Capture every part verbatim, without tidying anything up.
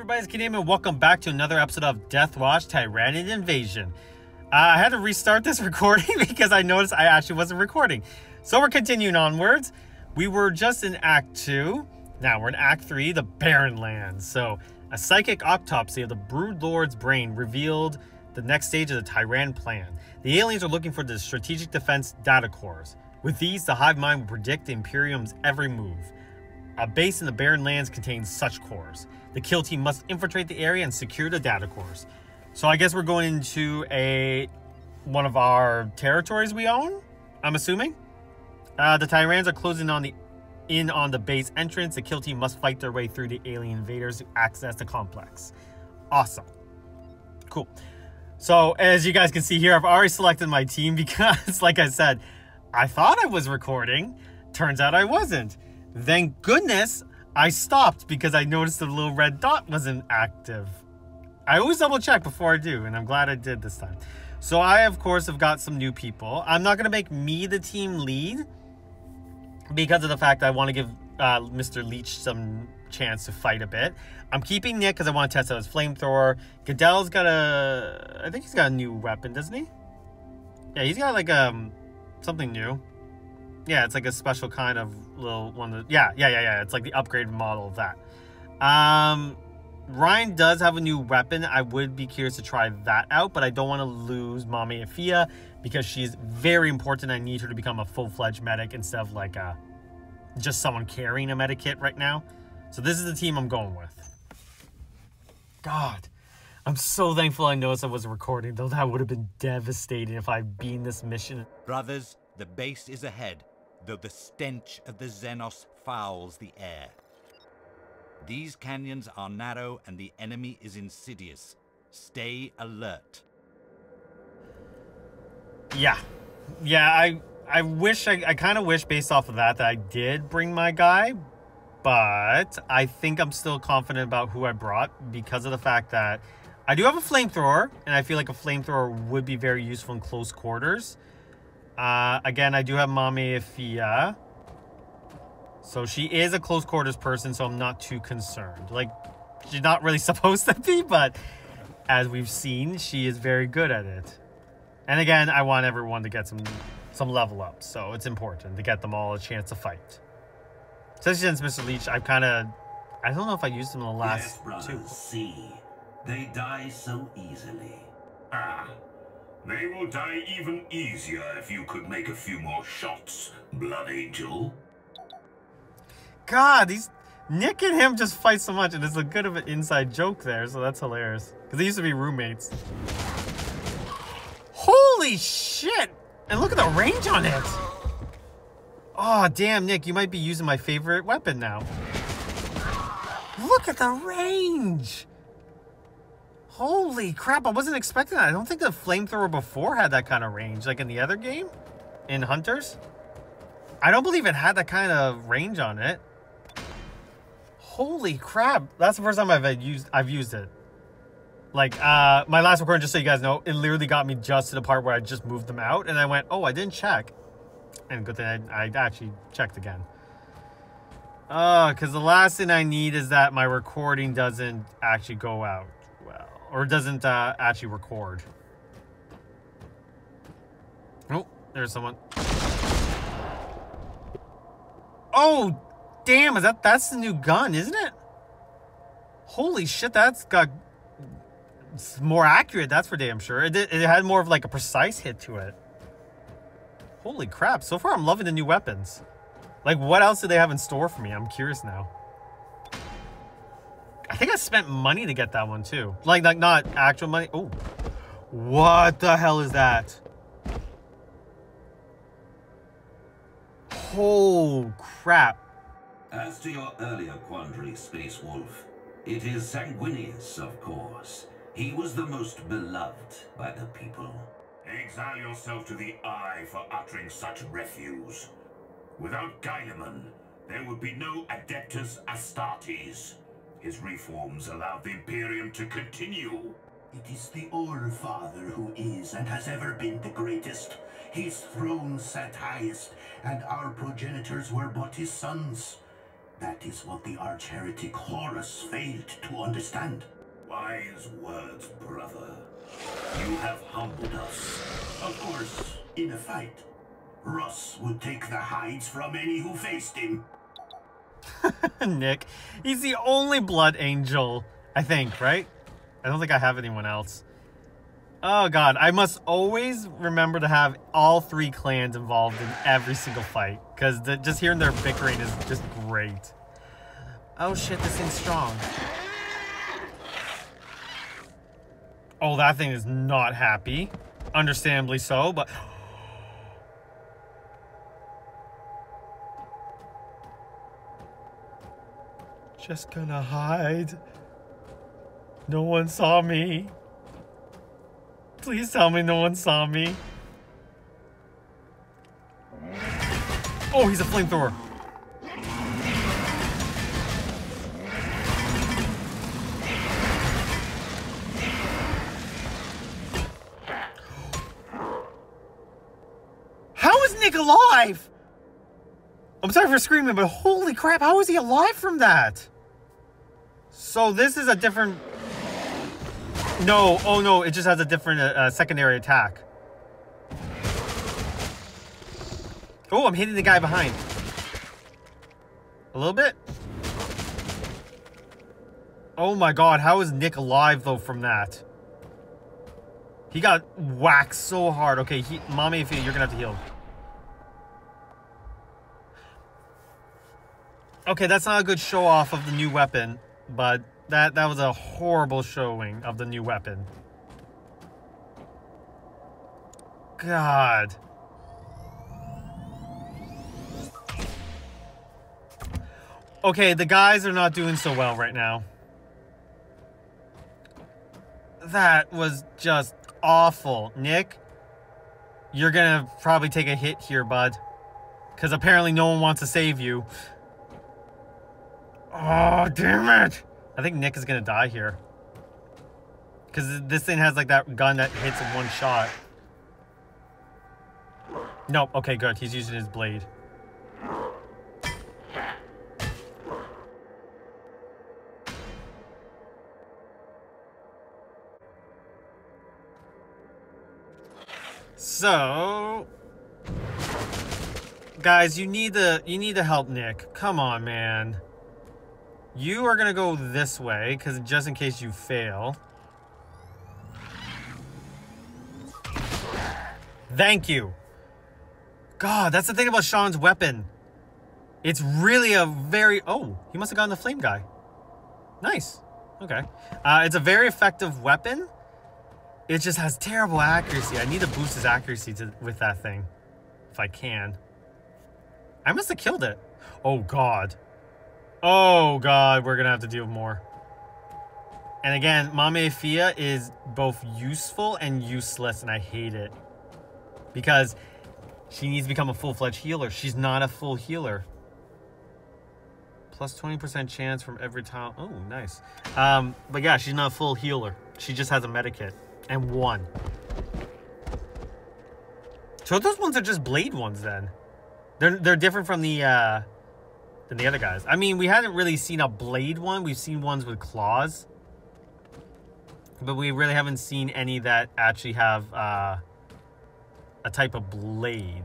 everybody, it's Guilliman, and welcome back to another episode of Death Watch: Tyranid Invasion. Uh, I had to restart this recording because I noticed I actually wasn't recording. So we're continuing onwards. We were just in Act two. Now we're in Act three, the Barren Lands. So a psychic autopsy of the brood lord's brain revealed the next stage of the Tyranid plan. The aliens are looking for the strategic defense data cores. With these, the hive mind will predict the Imperium's every move. A base in the Barren Lands contains such cores. The kill team must infiltrate the area and secure the data cores. So I guess we're going into a one of our territories we own, I'm assuming. Uh, the Tyranids are closing on the in on the base entrance. The kill team must fight their way through the alien invaders to access the complex. Awesome. Cool. So as you guys can see here, I've already selected my team because, like I said, I thought I was recording. Turns out I wasn't. Thank goodness I stopped because I noticed the little red dot wasn't active. I always double check before I do, and I'm glad I did this time. So I, of course, have got some new people. I'm not going to make me the team lead because of the fact that I want to give uh, Mister Leech some chance to fight a bit. I'm keeping Nick because I want to test out his flamethrower. Goodell's got a... I think he's got a new weapon, doesn't he? Yeah, he's got like um something new. Yeah, it's like a special kind of little one. That, yeah, yeah, yeah, yeah. It's like the upgraded model of that. Um, Ryan does have a new weapon. I would be curious to try that out, but I don't want to lose Mommy Afia because she's very important. I need her to become a full-fledged medic instead of like a, just someone carrying a medic kit right now. So this is the team I'm going with. God, I'm so thankful I noticed I wasn't recording, though that would have been devastating if I'd been this mission. Brothers, the base is ahead, though the stench of the Xenos fouls the air. These canyons are narrow and the enemy is insidious. Stay alert. Yeah. Yeah, I I wish, I, I kind of wish based off of that that I did bring my guy, but I think I'm still confident about who I brought because of the fact that I do have a flamethrower, and I feel like a flamethrower would be very useful in close quarters. Uh, again, I do have Mommy Afia. So she is a close quarters person, so I'm not too concerned. Like, she's not really supposed to be, but as we've seen, she is very good at it. And again, I want everyone to get some some level up, so it's important to get them all a chance to fight. Especially since Mister Leech, I've kind of... I don't know if I used him in the last yes, two. See, they die so easily. Ah, they will die even easier if you could make a few more shots, Blood Angel. God, these Nick and him just fight so much, and it's a good of an inside joke there, so that's hilarious. Because they used to be roommates. Holy shit! And look at the range on it! Oh, damn, Nick, you might be using my favorite weapon now. Look at the range! Holy crap, I wasn't expecting that. I don't think the flamethrower before had that kind of range, like in the other game, in Hunters. I don't believe it had that kind of range on it. Holy crap! That's the first time I've used I've used it. Like uh, my last recording, just so you guys know, it literally got me just to the part where I just moved them out, and I went, "Oh, I didn't check." And good thing I, I actually checked again. Uh, because the last thing I need is that my recording doesn't actually go out well, or doesn't uh, actually record. Oh, there's someone. Oh, damn, is that, that's the new gun, isn't it? Holy shit, that's got, it's more accurate, that's for damn sure. It, it had more of like a precise hit to it. Holy crap, so far I'm loving the new weapons. Like, what else do they have in store for me? I'm curious now. I think I spent money to get that one too. Like, like not actual money. Oh, what the hell is that? Oh, crap. As to your earlier quandary, Space Wolf, it is Sanguinius, of course. He was the most beloved by the people. Exile yourself to the Eye for uttering such refuse. Without Guilliman, there would be no Adeptus Astartes. His reforms allowed the Imperium to continue. It is the All-Father who is and has ever been the greatest. His throne sat highest, and our progenitors were but his sons. That is what the arch-heretic Horus failed to understand. Wise words, brother. You have humbled us. Of course, in a fight, Russ would take the hides from any who faced him. Nick, he's the only Blood Angel, I think, right? I don't think I have anyone else. Oh god, I must always remember to have all three clans involved in every single fight, because just hearing their bickering is just great. Oh shit, this thing's strong. Oh, that thing is not happy. Understandably so, but... just gonna hide. No one saw me. Please tell me no one saw me. Oh, he's a flamethrower. How is Nick alive? I'm sorry for screaming, but holy crap, how is he alive from that? So this is a different... no, oh no, it just has a different uh, secondary attack. Oh, I'm hitting the guy behind. A little bit. Oh my god, how is Nick alive though from that? He got whacked so hard. Okay, he, mommy, if you, you're gonna have to heal. Okay, that's not a good show off of the new weapon, but... That, that was a horrible showing of the new weapon. God. Okay, the guys are not doing so well right now. That was just awful. Nick, you're gonna probably take a hit here, bud. Because apparently no one wants to save you. Oh, damn it! I think Nick is gonna die here. Because this thing has like that gun that hits in one shot. Nope, okay, good. He's using his blade. So guys, you need to you need to help Nick. Come on, man. You are going to go this way, because just in case you fail. Thank you. God, that's the thing about Sean's weapon. It's really a very... oh, he must have gotten the flame guy. Nice. Okay. Uh, it's a very effective weapon. It just has terrible accuracy. I need to boost his accuracy to, with that thing. If I can. I must have killed it. Oh, God. Oh god, we're gonna have to deal with more. And again, Mame Fia is both useful and useless, and I hate it. Because she needs to become a full-fledged healer. She's not a full healer. Plus twenty percent chance from every time. Oh, nice. Um, but yeah, she's not a full healer. She just has a medikit. And one. So those ones are just blade ones then. They're they're different from the uh than the other guys. I mean, we haven't really seen a blade one. We've seen ones with claws. But we really haven't seen any that actually have uh, a type of blade.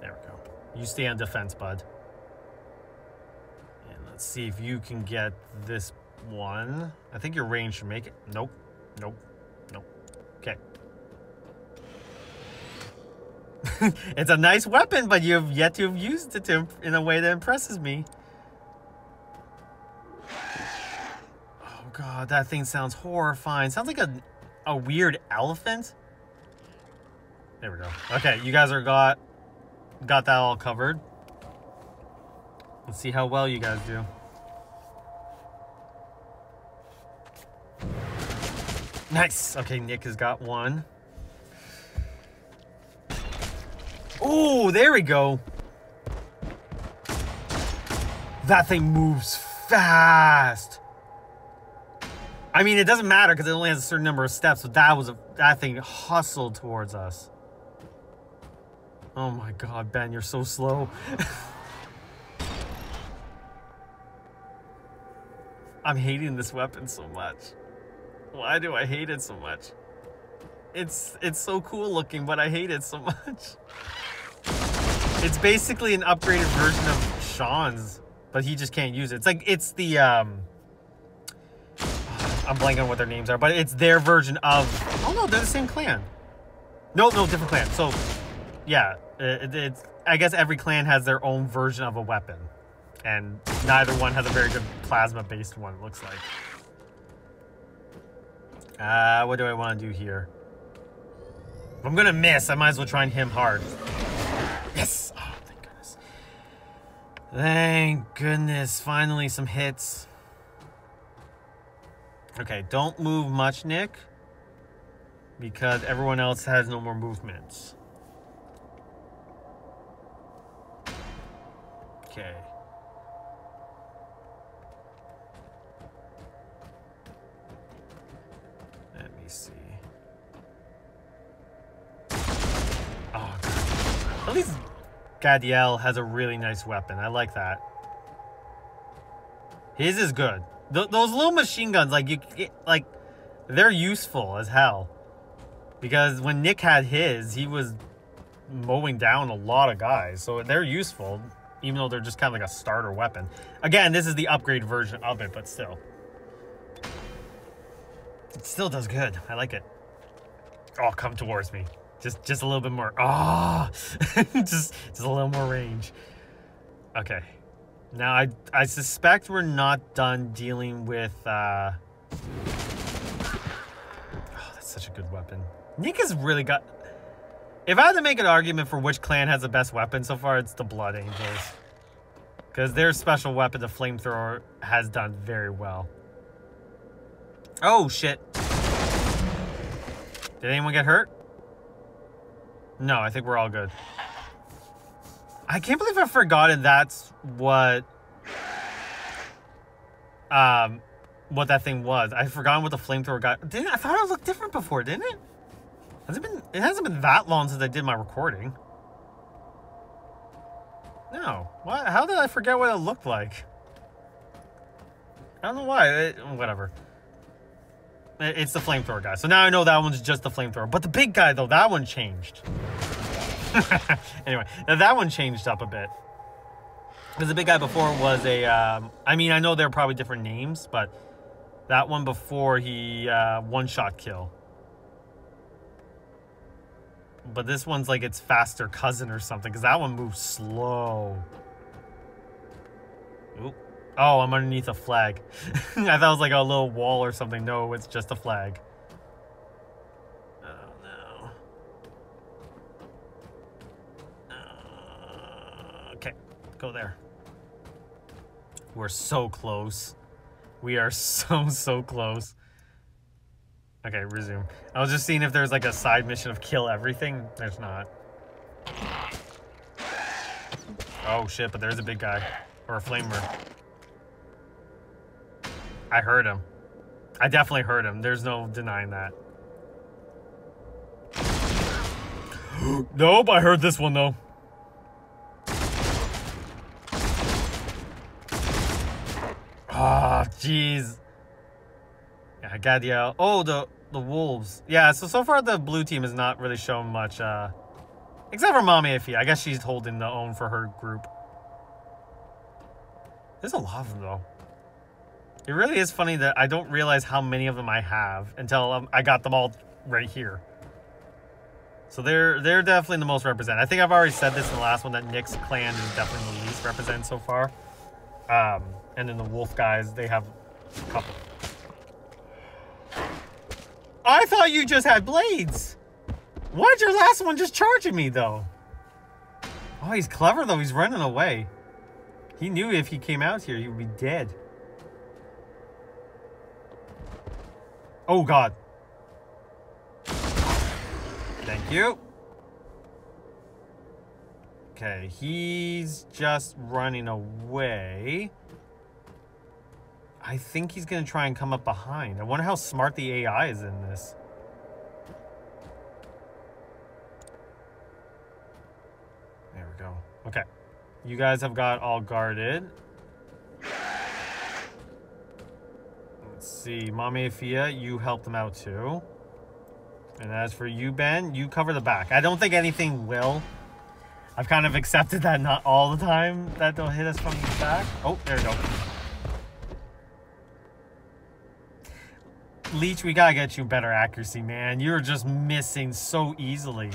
There we go. You stay on defense, bud. And let's see if you can get this one. I think your range should make it. Nope. Nope. Nope. Okay. It's a nice weapon, but you've yet to have used it to, in a way that impresses me. Oh god, that thing sounds horrifying. Sounds like a, a weird elephant. There we go. Okay, you guys are got, got that all covered. Let's see how well you guys do. Nice! Okay, Nick has got one. Oh, there we go. That thing moves fast. I mean, it doesn't matter because it only has a certain number of steps, but that was a, that thing hustled towards us. Oh my god, Ben, you're so slow. I'm hating this weapon so much. Why do I hate it so much? It's it's so cool looking, but I hate it so much. It's basically an upgraded version of Sean's, but he just can't use it. It's like it's the um I'm blanking on what their names are, but it's their version of oh no, they're the same clan. No, no, different clan. So yeah, it, it's I guess every clan has their own version of a weapon, and neither one has a very good plasma-based one, it looks like. Uh, what do I want to do here? If I'm going to miss, I might as well try and hit him hard. Yes! Oh, thank goodness. Thank goodness. Finally, some hits. Okay, don't move much, Nick, because everyone else has no more movements. Okay. See. Oh, God. At least Gadiel has a really nice weapon. I like that. His is good. Th those little machine guns, like you, it, like, they're useful as hell. Because when Nick had his, he was mowing down a lot of guys. So they're useful, even though they're just kind of like a starter weapon. Again, this is the upgrade version of it, but still. It still does good. I like it. Oh, come towards me. Just just a little bit more. Oh, just, just a little more range. Okay. Now, I, I suspect we're not done dealing with... Uh... Oh, that's such a good weapon. Nick has really got... If I had to make an argument for which clan has the best weapon so far, it's the Blood Angels. Because their special weapon, the Flamethrower, has done very well. Oh, shit. Did anyone get hurt? No, I think we're all good. I can't believe I forgot and that's what... Um, what that thing was. I forgot what the flamethrower got. Didn't I thought it looked different before, didn't it? Has it been... It hasn't been that long since I did my recording. No. What? How did I forget what it looked like? I don't know why. It, whatever. It's the flamethrower guy. So now I know that one's just the flamethrower. But the big guy, though, that one changed. Anyway, now that one changed up a bit. Because the big guy before was a... Um, I mean, I know they're probably different names, but that one before he uh, one-shot kill. But this one's like its faster cousin or something, because that one moves slow. Oop. Oh, I'm underneath a flag. I thought it was like a little wall or something. No, it's just a flag. Oh, no. Uh, okay, go there. We're so close. We are so, so close. Okay, resume. I was just seeing if there's like a side mission of kill everything. There's not. Oh, shit, but there's a big guy. Or a flamer. I heard him. I definitely heard him. There's no denying that. Nope, I heard this one, though. Oh, jeez. Yeah, Gadiel. Oh, the, the wolves. Yeah, so, so far the blue team has not really shown much. Uh, except for Mommy Iffy. I guess she's holding the own for her group. There's a lot of them, though. It really is funny that I don't realize how many of them I have until um, I got them all right here. So they're they're definitely the most represented. I think I've already said this in the last one that Nick's clan is definitely the least represented so far. Um, and then the wolf guys, they have a couple. I thought you just had blades. Why did your last one just charge at me, though? Oh, he's clever, though. He's running away. He knew if he came out here, he would be dead. Oh, God. Thank you. Okay, he's just running away. I think he's going to try and come up behind. I wonder how smart the A I is in this. There we go. Okay. You guys have got all guarded. see. Mommy Afia, you help them out too. And as for you, Ben, you cover the back. I don't think anything will. I've kind of accepted that not all the time that they'll hit us from the back. Oh, there we go. Leech, we gotta get you better accuracy, man. You're just missing so easily.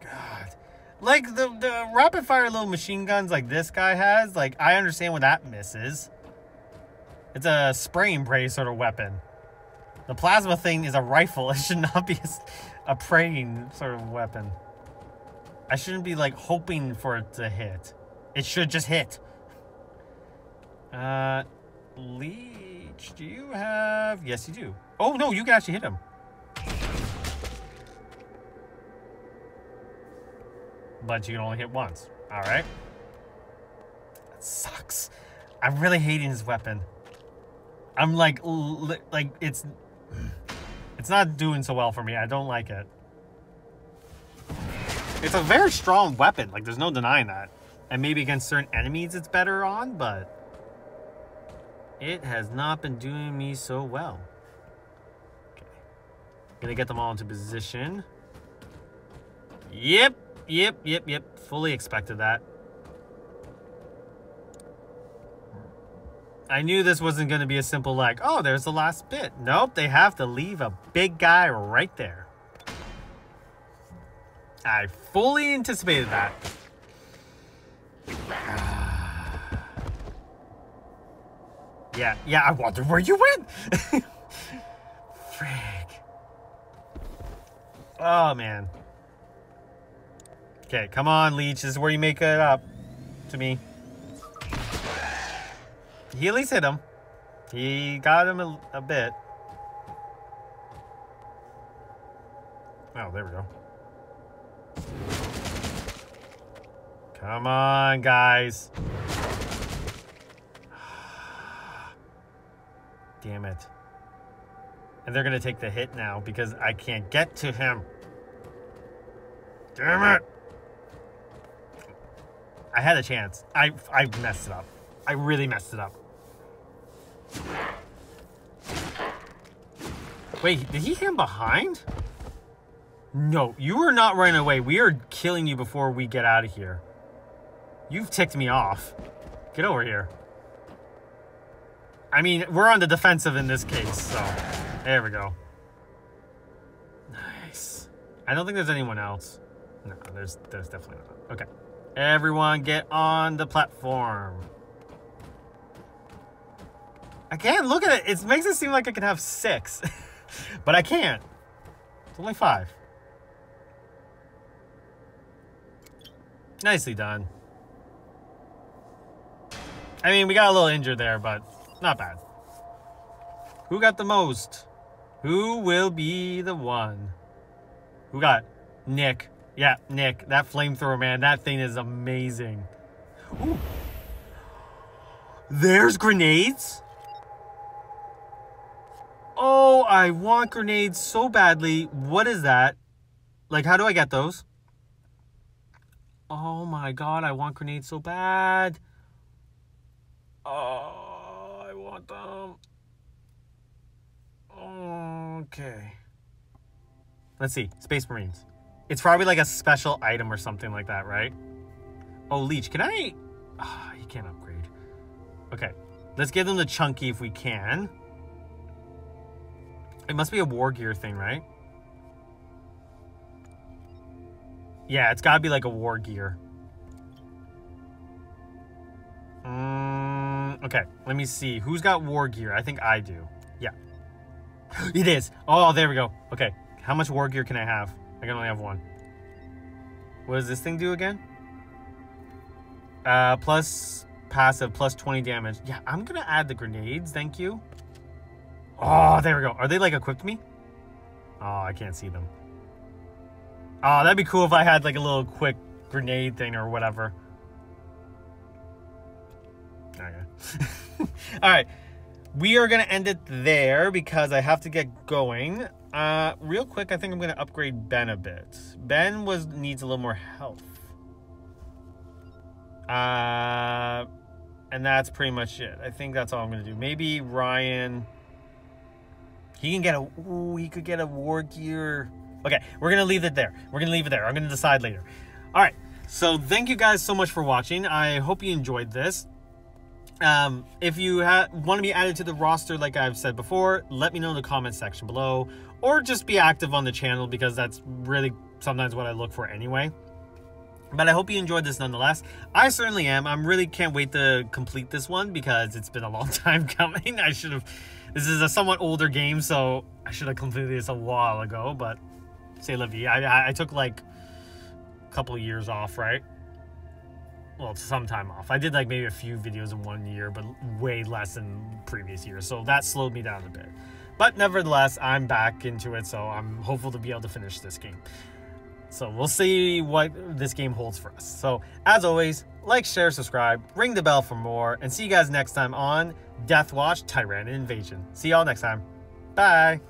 God. Like, the, the rapid-fire little machine guns like this guy has, like, I understand what that misses. It's a spray and pray sort of weapon. The plasma thing is a rifle. It should not be a, a praying sort of weapon. I shouldn't be, like, hoping for it to hit. It should just hit. Uh, Leech, do you have... Yes, you do. Oh, no, you can actually hit him. But you can only hit once. All right. That sucks. I'm really hating his weapon. I'm like... Like, it's... It's not doing so well for me. I don't like it. It's a very strong weapon. Like, there's no denying that. And maybe against certain enemies it's better on, but... It has not been doing me so well. Okay. Gonna get them all into position. Yep, yep, yep, yep. Fully expected that. I knew this wasn't gonna be a simple like, oh, there's the last bit. Nope, they have to leave a big guy right there. I fully anticipated that. Yeah, yeah, I wonder where you went! Frick. Oh, man. Okay, come on, Leech. This is where you make it up to me. He at least hit him. He got him a, a bit. Oh, there we go. Come on, guys. Damn it. And they're going to take the hit now because I can't get to him. Damn it. I had a chance. I, I messed it up. I really messed it up. Wait, did he hit him behind? No, you are not running away. We are killing you before we get out of here. You've ticked me off. Get over here. I mean, we're on the defensive in this case, so there we go. Nice. I don't think there's anyone else. No, there's there's definitely not. Okay. Everyone get on the platform. Again, look at it. It makes it seem like I can have six. But I can't. It's only five. Nicely done. I mean, we got a little injured there, but... Not bad. Who got the most? Who will be the one? Who got? Nick. Yeah, Nick. That flamethrower, man. That thing is amazing. Ooh. There's grenades? Oh, I want grenades so badly. What is that? Like, how do I get those? Oh my god, I want grenades so bad. Oh. Um, okay. Let's see. Space Marines. It's probably like a special item or something like that, right? Oh, Leech, can I... Oh, you can't upgrade. Okay. Let's give them the Chunky if we can. It must be a War Gear thing, right? Yeah, it's gotta be like a War Gear. Mm, okay, let me see. Who's got war gear? I think I do. Yeah. It is. Oh, there we go. Okay, how much war gear can I have? I can only have one. What does this thing do again? Uh, plus passive, plus twenty damage. Yeah, I'm going to add the grenades. Thank you. Oh, there we go. Are they, like, equipped to me? Oh, I can't see them. Oh, that'd be cool if I had, like, a little quick grenade thing or whatever. Okay. All right, we are gonna end it there because I have to get going. Uh, real quick, I think I'm gonna upgrade Ben a bit. Ben was needs a little more health. Uh, And that's pretty much it. I think that's all I'm going to do. Maybe Ryan... He can get a... Ooh, he could get a war gear. Okay, we're going to leave it there. We're going to leave it there. I'm going to decide later. All right. So thank you guys so much for watching. I hope you enjoyed this. Um, if you want to be added to the roster, like I've said before, let me know in the comment section below. Or just be active on the channel, because that's really sometimes what I look for anyway. But I hope you enjoyed this nonetheless. I certainly am. I really can't wait to complete this one, because it's been a long time coming. I should have... This is a somewhat older game, so I should have completed this a while ago. But, c'est la vie. I, I took, like, a couple of years off, right? Well, some time off. I did, like, maybe a few videos in one year, but way less than previous years. So that slowed me down a bit. But nevertheless, I'm back into it, so I'm hopeful to be able to finish this game. So we'll see what this game holds for us. So as always, like, share, subscribe, ring the bell for more, and see you guys next time on Death Watch: Tyranid Invasion. See y'all next time. Bye.